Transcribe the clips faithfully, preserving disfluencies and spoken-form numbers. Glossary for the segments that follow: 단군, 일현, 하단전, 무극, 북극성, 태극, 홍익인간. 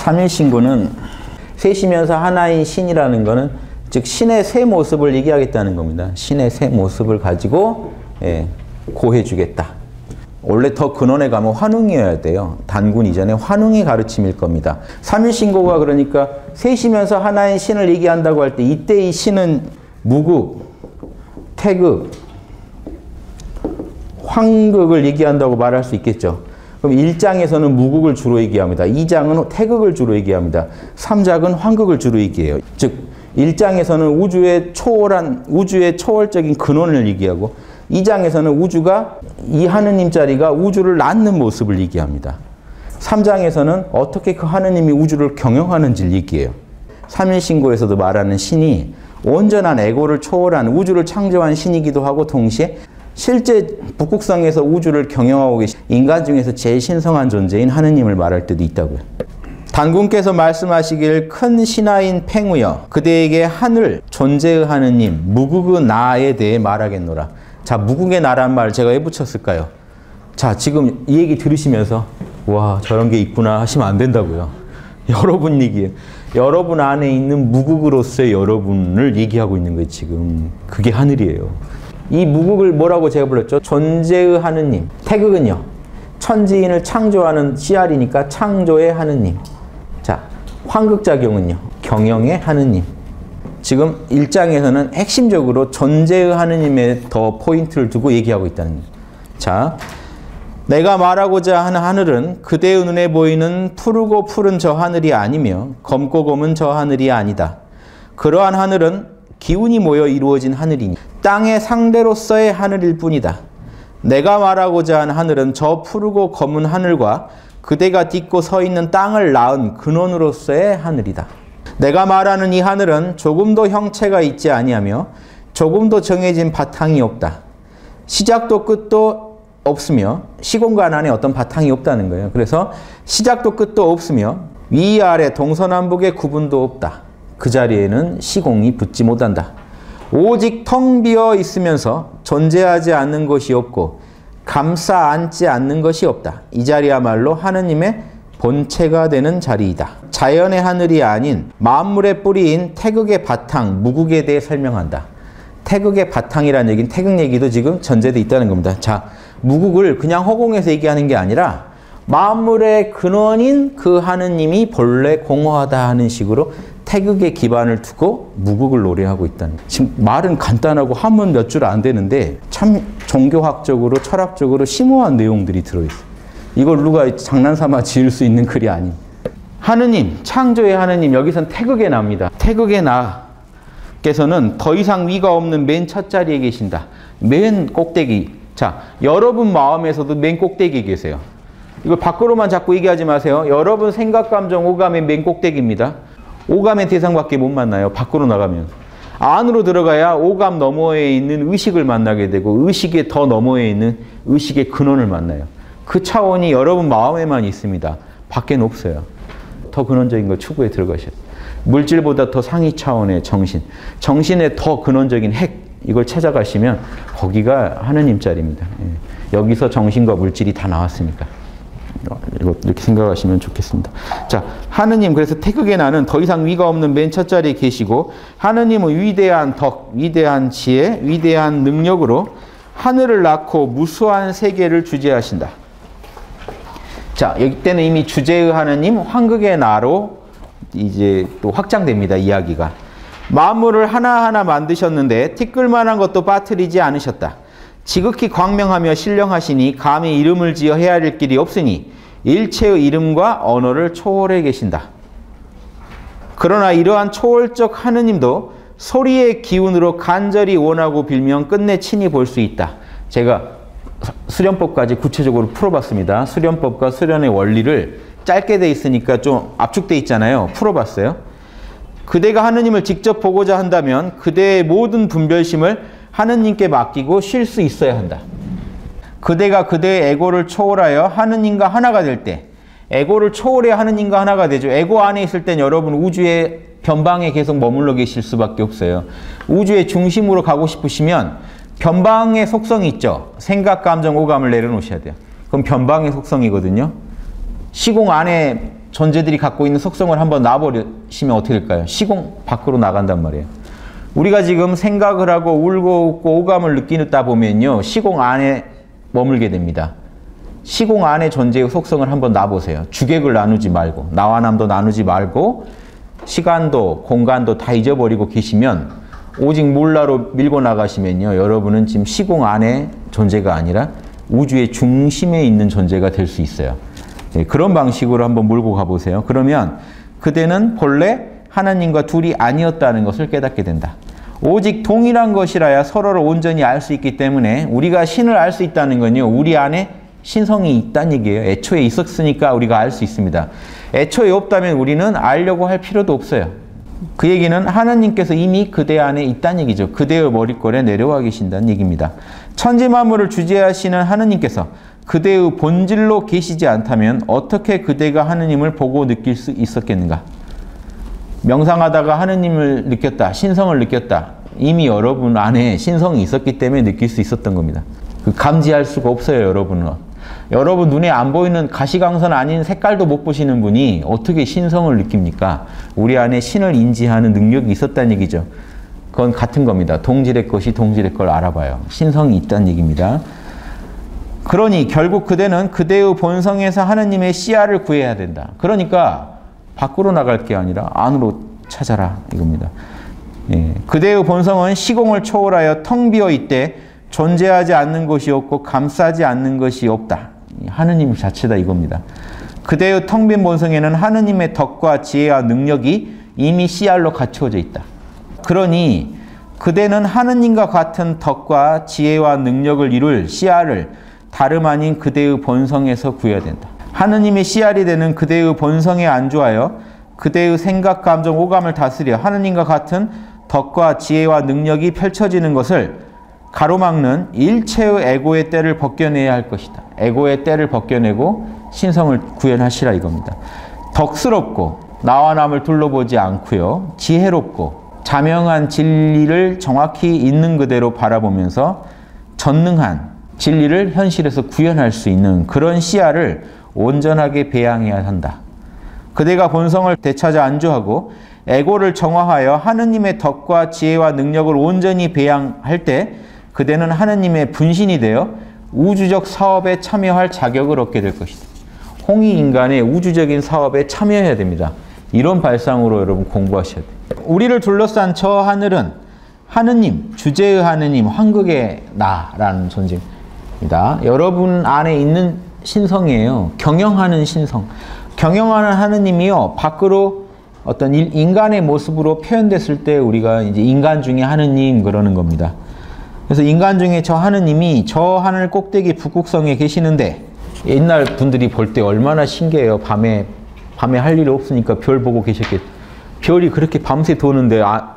삼일신구는 셋이면서 하나인 신이라는 것은 즉 신의 세 모습을 얘기하겠다는 겁니다. 신의 세 모습을 가지고 예, 고해주겠다. 원래 더 근원에 가면 환웅이어야 돼요. 단군 이전에 환웅의 가르침일 겁니다. 삼일신구가 그러니까 셋이면서 하나인 신을 얘기한다고 할 때 이때 이 신은 무극, 태극, 황극을 얘기한다고 말할 수 있겠죠. 그럼 일 장에서는 무극을 주로 얘기합니다. 이 장은 태극을 주로 얘기합니다. 삼 장은 황극을 주로 얘기해요. 즉 일 장에서는 우주의 초월한 우주의 초월적인 근원을 얘기하고 이 장에서는 우주가 이 하느님 자리가 우주를 낳는 모습을 얘기합니다. 삼 장에서는 어떻게 그 하느님이 우주를 경영하는지를 얘기해요. 삼일신고에서도 말하는 신이 온전한 에고를 초월한 우주를 창조한 신이기도 하고 동시에 실제 북극성에서 우주를 경영하고 계신 인간 중에서 제일 신성한 존재인 하느님을 말할 때도 있다고요. 단군께서 말씀하시길 큰 신하인 팽우여 그대에게 하늘 존재의 하느님 무극의 나에 대해 말하겠노라. 자, 무극의 나란 말 제가 왜 붙였을까요? 자, 지금 이 얘기 들으시면서 와 저런 게 있구나 하시면 안 된다고요. 여러분 얘기예요. 여러분 안에 있는 무극으로서의 여러분을 얘기하고 있는 거예요. 지금 그게 하늘이에요. 이 무극을 뭐라고 제가 불렀죠? 존재의 하느님. 태극은요. 천지인을 창조하는 씨알이니까 창조의 하느님. 자, 황극작용은요. 경영의 하느님. 지금 일 장에서는 핵심적으로 존재의 하느님에 더 포인트를 두고 얘기하고 있다는 거예요. 자, 내가 말하고자 하는 하늘은 그대의 눈에 보이는 푸르고 푸른 저 하늘이 아니며 검고 검은 저 하늘이 아니다. 그러한 하늘은 기운이 모여 이루어진 하늘이니 땅의 상대로서의 하늘일 뿐이다. 내가 말하고자 한 하늘은 저 푸르고 검은 하늘과 그대가 딛고 서 있는 땅을 낳은 근원으로서의 하늘이다. 내가 말하는 이 하늘은 조금도 형체가 있지 아니하며 조금도 정해진 바탕이 없다. 시작도 끝도 없으며 시공간 안에 어떤 바탕이 없다는 거예요. 그래서 시작도 끝도 없으며 위아래 동서남북의 구분도 없다. 그 자리에는 시공이 붙지 못한다. 오직 텅 비어 있으면서 존재하지 않는 것이 없고 감싸 안지 않는 것이 없다. 이 자리야말로 하느님의 본체가 되는 자리이다. 자연의 하늘이 아닌 만물의 뿌리인 태극의 바탕, 무극에 대해 설명한다. 태극의 바탕이라는 얘기는 태극 얘기도 지금 전제돼 있다는 겁니다. 자, 무극을 그냥 허공에서 얘기하는 게 아니라 만물의 근원인 그 하느님이 본래 공허하다 하는 식으로 태극의 기반을 두고 무극을 노래하고 있다는 거예요. 지금 말은 간단하고 한문 몇 줄 안 되는데 참 종교학적으로 철학적으로 심오한 내용들이 들어있어요. 이걸 누가 장난삼아 지을 수 있는 글이 아닙니다. 하느님, 창조의 하느님, 여기선 태극의 나입니다. 태극의 나께서는 더 이상 위가 없는 맨 첫 자리에 계신다. 맨 꼭대기. 자, 여러분 마음에서도 맨 꼭대기에 계세요. 이걸 밖으로만 자꾸 얘기하지 마세요. 여러분 생각, 감정, 오감의 맨 꼭대기입니다. 오감의 대상밖에 못 만나요. 밖으로 나가면. 안으로 들어가야 오감 너머에 있는 의식을 만나게 되고 의식의 더 너머에 있는 의식의 근원을 만나요. 그 차원이 여러분 마음에만 있습니다. 밖에는 없어요. 더 근원적인 걸 추구에 들어가셔야 돼요. 물질보다 더 상위 차원의 정신, 정신의 더 근원적인 핵, 이걸 찾아가시면 거기가 하느님 자리입니다. 여기서 정신과 물질이 다 나왔으니까. 이렇게 생각하시면 좋겠습니다. 자, 하느님, 그래서 태극의 나는 더 이상 위가 없는 맨 첫 자리에 계시고 하느님은 위대한 덕, 위대한 지혜, 위대한 능력으로 하늘을 낳고 무수한 세계를 주재하신다. 자, 이때는 이미 주재의 하느님, 황극의 나로 이제 또 확장됩니다. 이야기가. 만물을 하나하나 만드셨는데 티끌만한 것도 빠뜨리지 않으셨다. 지극히 광명하며 신령하시니 감히 이름을 지어 헤아릴 길이 없으니 일체의 이름과 언어를 초월해 계신다. 그러나 이러한 초월적 하느님도 소리의 기운으로 간절히 원하고 빌면 끝내 친히 볼 수 있다. 제가 수련법까지 구체적으로 풀어봤습니다. 수련법과 수련의 원리를 짧게 돼 있으니까 좀 압축돼 있잖아요. 풀어봤어요. 그대가 하느님을 직접 보고자 한다면 그대의 모든 분별심을 하느님께 맡기고 쉴 수 있어야 한다. 그대가 그대의 에고를 초월하여 하느님과 하나가 될 때 에고를 초월해야 하느님과 하나가 되죠. 에고 안에 있을 땐 여러분 우주의 변방에 계속 머물러 계실 수밖에 없어요. 우주의 중심으로 가고 싶으시면 변방의 속성이 있죠. 생각, 감정, 오감을 내려놓으셔야 돼요. 그럼 변방의 속성이거든요. 시공 안에 존재들이 갖고 있는 속성을 한번 놔버리시면 어떻게 될까요? 시공 밖으로 나간단 말이에요. 우리가 지금 생각을 하고 울고 웃고 오감을 느끼다 보면요, 시공 안에 머물게 됩니다. 시공 안에 존재의 속성을 한번 놔보세요. 주객을 나누지 말고, 나와 남도 나누지 말고, 시간도 공간도 다 잊어버리고 계시면, 오직 몰라로 밀고 나가시면요, 여러분은 지금 시공 안에 존재가 아니라 우주의 중심에 있는 존재가 될 수 있어요. 예, 그런 방식으로 한번 몰고 가보세요. 그러면 그대는 본래 하나님과 둘이 아니었다는 것을 깨닫게 된다. 오직 동일한 것이라야 서로를 온전히 알 수 있기 때문에, 우리가 신을 알 수 있다는 건요, 우리 안에 신성이 있다는 얘기예요. 애초에 있었으니까 우리가 알 수 있습니다. 애초에 없다면 우리는 알려고 할 필요도 없어요. 그 얘기는 하나님께서 이미 그대 안에 있다는 얘기죠. 그대의 머릿골에 내려와 계신다는 얘기입니다. 천지만물을 주재하시는 하나님께서 그대의 본질로 계시지 않다면 어떻게 그대가 하느님을 보고 느낄 수 있었겠는가? 명상하다가 하느님을 느꼈다, 신성을 느꼈다. 이미 여러분 안에 신성이 있었기 때문에 느낄 수 있었던 겁니다. 그 감지할 수가 없어요, 여러분은. 여러분 눈에 안 보이는 가시광선 아닌 색깔도 못 보시는 분이 어떻게 신성을 느낍니까? 우리 안에 신을 인지하는 능력이 있었다는 얘기죠. 그건 같은 겁니다. 동질의 것이 동질의 걸 알아봐요. 신성이 있다는 얘기입니다. 그러니 결국 그대는 그대의 본성에서 하느님의 씨알을 구해야 된다. 그러니까 밖으로 나갈 게 아니라 안으로 찾아라, 이겁니다. 예. 그대의 본성은 시공을 초월하여 텅 비어 있대 존재하지 않는 것이 없고 감싸지 않는 것이 없다. 하느님 자체다, 이겁니다. 그대의 텅 빈 본성에는 하느님의 덕과 지혜와 능력이 이미 씨알로 갖추어져 있다. 그러니 그대는 하느님과 같은 덕과 지혜와 능력을 이룰 씨알을 다름 아닌 그대의 본성에서 구해야 된다. 하느님의 씨알이 되는 그대의 본성에 안주하여 그대의 생각, 감정, 오감을 다스려 하느님과 같은 덕과 지혜와 능력이 펼쳐지는 것을 가로막는 일체의 에고의 때를 벗겨내야 할 것이다. 에고의 때를 벗겨내고 신성을 구현하시라, 이겁니다. 덕스럽고 나와 남을 둘러보지 않고요, 지혜롭고 자명한 진리를 정확히 있는 그대로 바라보면서 전능한 진리를 현실에서 구현할 수 있는 그런 시야를 온전하게 배양해야 한다. 그대가 본성을 되찾아 안주하고 에고를 정화하여 하느님의 덕과 지혜와 능력을 온전히 배양할 때 그대는 하느님의 분신이 되어 우주적 사업에 참여할 자격을 얻게 될 것이다. 홍익인간의 우주적인 사업에 참여해야 됩니다. 이런 발상으로 여러분 공부하셔야 돼요. 우리를 둘러싼 저 하늘은 하느님, 주재의 하느님, 황극의 나라는 존재입니다. 여러분 안에 있는 신성이에요. 경영하는 신성. 경영하는 하느님이요, 밖으로 어떤 인간의 모습으로 표현됐을 때 우리가 이제 인간 중에 하느님 그러는 겁니다. 그래서 인간 중에 저 하느님이 저 하늘 꼭대기 북극성에 계시는데, 옛날 분들이 볼 때 얼마나 신기해요. 밤에 밤에 할 일 없으니까 별 보고 계셨겠죠. 별이 그렇게 밤새 도는데 아,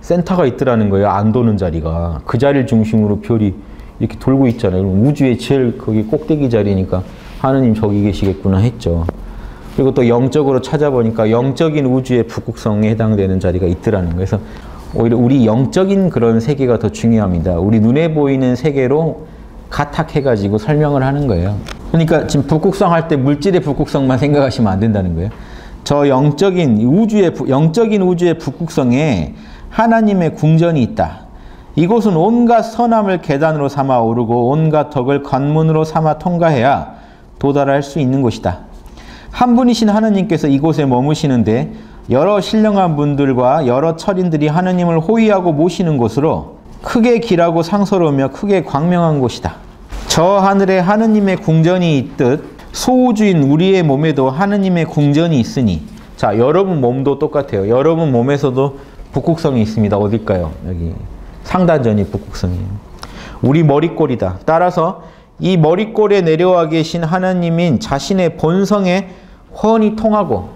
센터가 있더라는 거예요. 안 도는 자리가. 그 자리를 중심으로 별이 이렇게 돌고 있잖아요. 우주의 제일 거기 꼭대기 자리니까 하느님 저기 계시겠구나 했죠. 그리고 또 영적으로 찾아보니까 영적인 우주의 북극성에 해당되는 자리가 있더라는 거예요. 그래서 오히려 우리 영적인 그런 세계가 더 중요합니다. 우리 눈에 보이는 세계로 가탁해가지고 설명을 하는 거예요. 그러니까 지금 북극성 할 때 물질의 북극성만 생각하시면 안 된다는 거예요. 저 영적인 우주의, 영적인 우주의 북극성에 하나님의 궁전이 있다. 이곳은 온갖 선함을 계단으로 삼아 오르고 온갖 덕을 관문으로 삼아 통과해야 도달할 수 있는 곳이다. 한 분이신 하느님께서 이곳에 머무시는데 여러 신령한 분들과 여러 철인들이 하느님을 호위하고 모시는 곳으로 크게 길하고 상서로우며 크게 광명한 곳이다. 저 하늘에 하느님의 궁전이 있듯 소우주인 우리의 몸에도 하느님의 궁전이 있으니, 자, 여러분 몸도 똑같아요. 여러분 몸에서도 북극성이 있습니다. 어딜까요? 여기 상단전이 북극성이에요. 우리 머릿골이다. 따라서 이 머릿골에 내려와 계신 하느님인 자신의 본성에 훤히 통하고,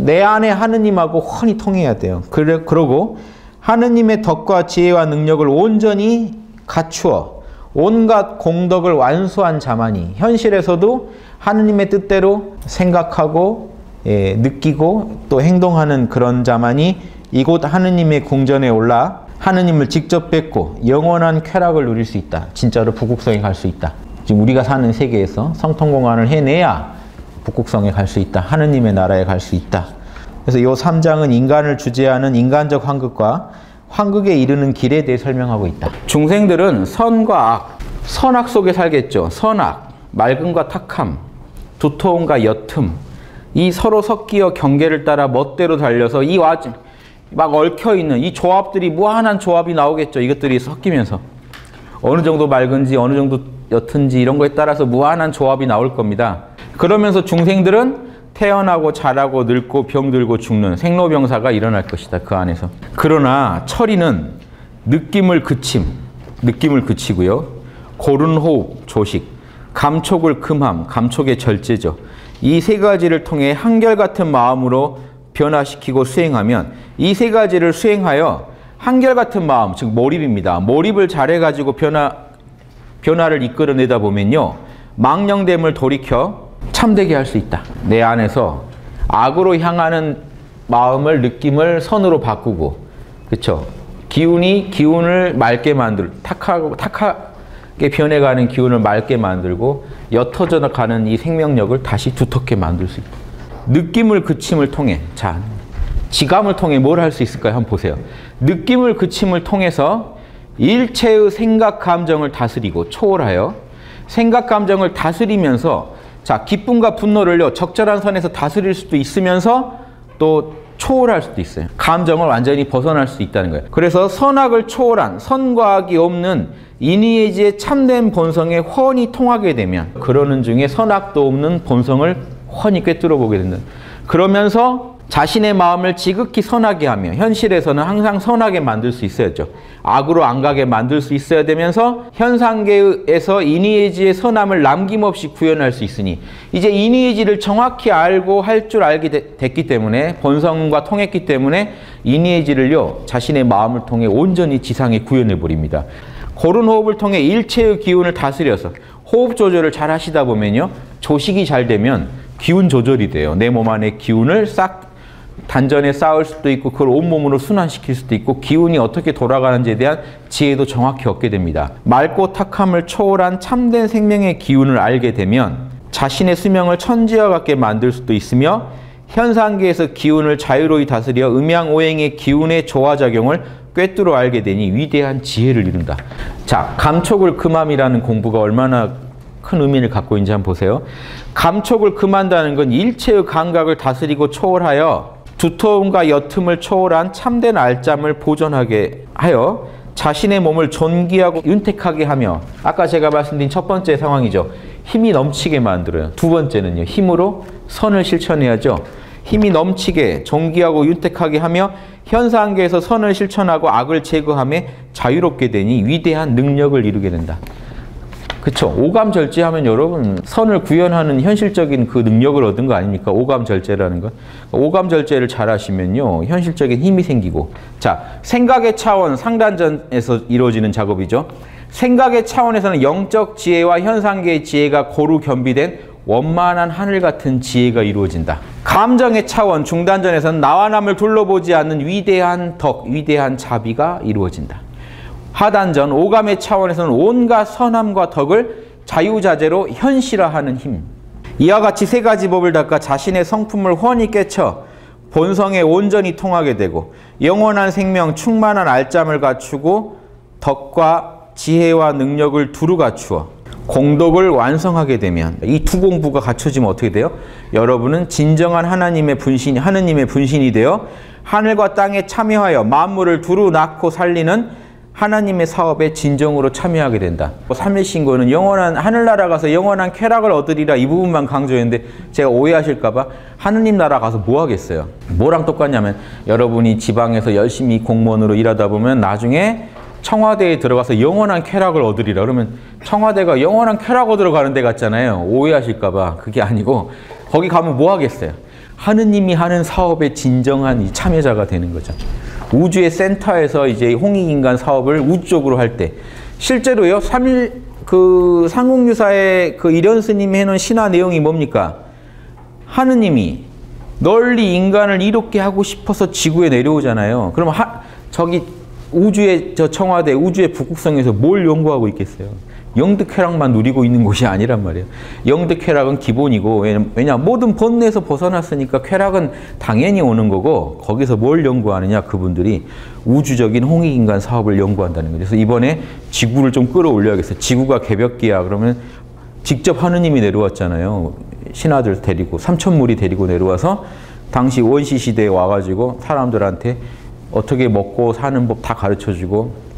내 안에 하느님하고 훤히 통해야 돼요. 그래, 그러고 하느님의 덕과 지혜와 능력을 온전히 갖추어 온갖 공덕을 완수한 자만이 현실에서도 하느님의 뜻대로 생각하고, 예, 느끼고 또 행동하는 그런 자만이 이곳 하느님의 궁전에 올라 하느님을 직접 뵙고 영원한 쾌락을 누릴 수 있다. 진짜로 북극성에 갈 수 있다. 지금 우리가 사는 세계에서 성통공안을 해내야 북극성에 갈 수 있다. 하느님의 나라에 갈 수 있다. 그래서 이 삼 장은 인간을 주제하는 인간적 황극과 황극에 이르는 길에 대해 설명하고 있다. 중생들은 선과 악, 선악 속에 살겠죠. 선악, 맑음과 탁함, 두터움과 옅음, 이 서로 섞여 경계를 따라 멋대로 달려서 이 와, 막 얽혀있는 이 조합들이 무한한 조합이 나오겠죠. 이것들이 섞이면서 어느 정도 맑은지 어느 정도 옅은지 이런 거에 따라서 무한한 조합이 나올 겁니다. 그러면서 중생들은 태어나고 자라고 늙고 병들고 죽는 생로병사가 일어날 것이다. 그 안에서. 그러나 철이는 느낌을 그침, 느낌을 그치고요. 고른 호흡, 조식, 감촉을 금함, 감촉의 절제죠. 이 세 가지를 통해 한결같은 마음으로 변화시키고 수행하면 이 세 가지를 수행하여 한결같은 마음, 즉 몰입입니다. 몰입을 잘해가지고 변화, 변화를 이끌어내다 보면요. 망령됨을 돌이켜 참되게 할 수 있다. 내 안에서 악으로 향하는 마음을, 느낌을 선으로 바꾸고, 그렇죠? 기운이 기운을 맑게 만들고, 탁하고, 탁하게 변해가는 기운을 맑게 만들고, 옅어져 가는 이 생명력을 다시 두텁게 만들 수 있다. 느낌을 그침을 통해, 자, 지감을 통해 뭘 할 수 있을까요? 한번 보세요. 느낌을 그침을 통해서 일체의 생각, 감정을 다스리고 초월하여 생각, 감정을 다스리면서 자, 기쁨과 분노를요, 적절한 선에서 다스릴 수도 있으면서 또 초월할 수도 있어요. 감정을 완전히 벗어날 수 있다는 거예요. 그래서 선악을 초월한, 선과 악이 없는 인의의지의 참된 본성에 훤히 통하게 되면 그러는 중에 선악도 없는 본성을 훤히 꿰뚫어 보게 된다. 그러면서 자신의 마음을 지극히 선하게 하며 현실에서는 항상 선하게 만들 수 있어야죠. 악으로 안 가게 만들 수 있어야 되면서 현상계에서 인의의지의 선함을 남김없이 구현할 수 있으니 이제 인의의지를 정확히 알고 할 줄 알게 되, 됐기 때문에 본성과 통했기 때문에 인의의지를요 자신의 마음을 통해 온전히 지상에 구현해버립니다. 고른 호흡을 통해 일체의 기운을 다스려서 호흡 조절을 잘 하시다 보면요 조식이 잘 되면 기운 조절이 돼요. 내 몸 안에 기운을 싹 단전에 쌓을 수도 있고 그걸 온몸으로 순환시킬 수도 있고 기운이 어떻게 돌아가는지에 대한 지혜도 정확히 얻게 됩니다. 맑고 탁함을 초월한 참된 생명의 기운을 알게 되면 자신의 수명을 천지와 같게 만들 수도 있으며 현상계에서 기운을 자유로이 다스려 음양오행의 기운의 조화작용을 꿰뚫어 알게 되니 위대한 지혜를 이룬다. 자, 감촉을 금함이라는 공부가 얼마나 큰 의미를 갖고 있는지 한번 보세요. 감촉을 금한다는 건 일체의 감각을 다스리고 초월하여 두터움과 옅음을 초월한 참된 알짬을 보존하게 하여 자신의 몸을 존귀하고 윤택하게 하며 아까 제가 말씀드린 첫 번째 상황이죠. 힘이 넘치게 만들어요. 두 번째는요. 힘으로 선을 실천해야죠. 힘이 넘치게 존귀하고 윤택하게 하며 현상계에서 선을 실천하고 악을 제거하며 자유롭게 되니 위대한 능력을 이루게 된다. 그쵸. 오감 절제하면 여러분 선을 구현하는 현실적인 그 능력을 얻은 거 아닙니까? 오감 절제라는 건. 오감 절제를 잘 하시면요. 현실적인 힘이 생기고. 자, 생각의 차원 상단전에서 이루어지는 작업이죠. 생각의 차원에서는 영적 지혜와 현상계의 지혜가 고루 겸비된 원만한 하늘 같은 지혜가 이루어진다. 감정의 차원 중단전에서는 나와 남을 둘러보지 않는 위대한 덕, 위대한 자비가 이루어진다. 하단전, 오감의 차원에서는 온갖 선함과 덕을 자유자재로 현실화하는 힘. 이와 같이 세 가지 법을 닦아 자신의 성품을 훤히 깨쳐 본성에 온전히 통하게 되고 영원한 생명, 충만한 알짬을 갖추고 덕과 지혜와 능력을 두루 갖추어 공덕을 완성하게 되면 이 두 공부가 갖춰지면 어떻게 돼요? 여러분은 진정한 하나님의 분신, 하느님의 분신이 되어 하늘과 땅에 참여하여 만물을 두루 낳고 살리는 하나님의 사업에 진정으로 참여하게 된다. 삼일신고는 영원한 하늘나라 가서 영원한 쾌락을 얻으리라 이 부분만 강조했는데 제가 오해하실까 봐 하느님 나라 가서 뭐 하겠어요? 뭐랑 똑같냐면 여러분이 지방에서 열심히 공무원으로 일하다 보면 나중에 청와대에 들어가서 영원한 쾌락을 얻으리라 그러면 청와대가 영원한 쾌락 얻으러 가는 데 같잖아요. 오해하실까 봐 그게 아니고 거기 가면 뭐 하겠어요? 하느님이 하는 사업에 진정한 이 참여자가 되는 거죠. 우주의 센터에서 이제 홍익인간 사업을 우주 쪽으로 할 때 실제로요 삼일 그 삼국유사의 그 일현 스님이 해놓은 신화 내용이 뭡니까? 하느님이 널리 인간을 이롭게 하고 싶어서 지구에 내려오잖아요. 그럼 하, 저기 우주의 저 청와대 우주의 북극성에서 뭘 연구하고 있겠어요? 영득쾌락만 누리고 있는 곳이 아니란 말이에요. 영득쾌락은 기본이고, 왜냐 모든 번뇌에서 벗어났으니까 쾌락은 당연히 오는 거고, 거기서 뭘 연구하느냐, 그분들이 우주적인 홍익인간 사업을 연구한다는 거죠. 그래서 이번에 지구를 좀 끌어올려야겠어요. 지구가 개벽기야 그러면 직접 하느님이 내려왔잖아요. 신하들 데리고, 삼천물이 데리고 내려와서 당시 원시 시대에 와가지고 사람들한테 어떻게 먹고 사는 법 다 가르쳐주고,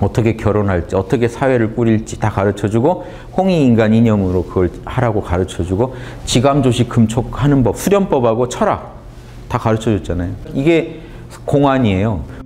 어떻게 결혼할지, 어떻게 사회를 꾸릴지 다 가르쳐주고, 홍익인간 이념으로 그걸 하라고 가르쳐주고, 지감조식 금촉하는 법, 수련법하고 철학 다 가르쳐줬잖아요. 이게 공안이에요.